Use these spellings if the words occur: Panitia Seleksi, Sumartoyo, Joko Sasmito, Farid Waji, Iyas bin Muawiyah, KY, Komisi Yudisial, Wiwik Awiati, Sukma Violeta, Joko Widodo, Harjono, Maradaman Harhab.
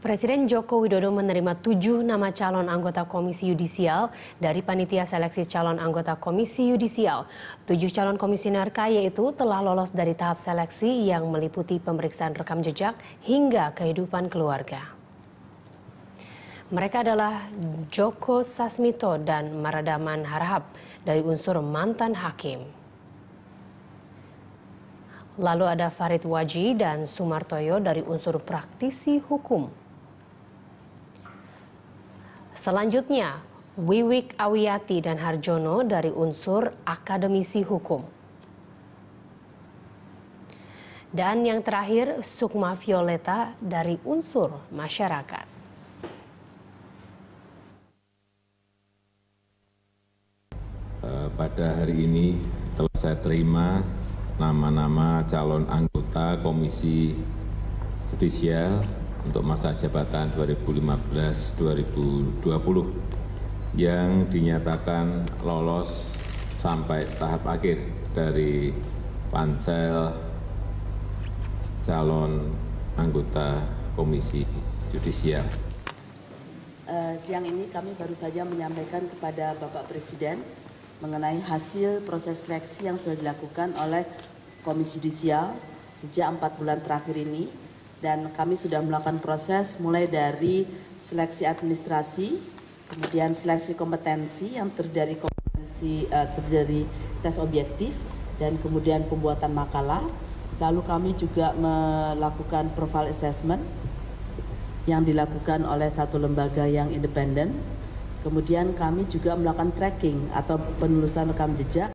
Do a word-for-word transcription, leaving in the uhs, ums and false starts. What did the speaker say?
Presiden Joko Widodo menerima tujuh nama calon anggota Komisi Yudisial dari Panitia Seleksi Calon Anggota Komisi Yudisial. Tujuh calon komisioner K Y itu telah lolos dari tahap seleksi yang meliputi pemeriksaan rekam jejak hingga kehidupan keluarga. Mereka adalah Joko Sasmito dan Maradaman Harhab dari unsur mantan hakim. Lalu ada Farid Waji dan Sumartoyo dari unsur praktisi hukum. Selanjutnya, Wiwik Awiati dan Harjono dari unsur akademisi hukum. Dan yang terakhir, Sukma Violeta dari unsur masyarakat. Pada hari ini telah saya terima nama-nama calon anggota Komisi Yudisial untuk masa jabatan dua ribu lima belas dua ribu dua puluh yang dinyatakan lolos sampai tahap akhir dari pansel calon anggota Komisi Yudisial. Uh, siang ini kami baru saja menyampaikan kepada Bapak Presiden mengenai hasil proses seleksi yang sudah dilakukan oleh Komisi Yudisial sejak empat bulan terakhir ini. Dan kami sudah melakukan proses mulai dari seleksi administrasi, kemudian seleksi kompetensi yang terdiri dari kompetensi uh, terdiri dari tes objektif dan kemudian pembuatan makalah. Lalu kami juga melakukan profile assessment yang dilakukan oleh satu lembaga yang independen. Kemudian kami juga melakukan tracking atau penelusuran rekam jejak.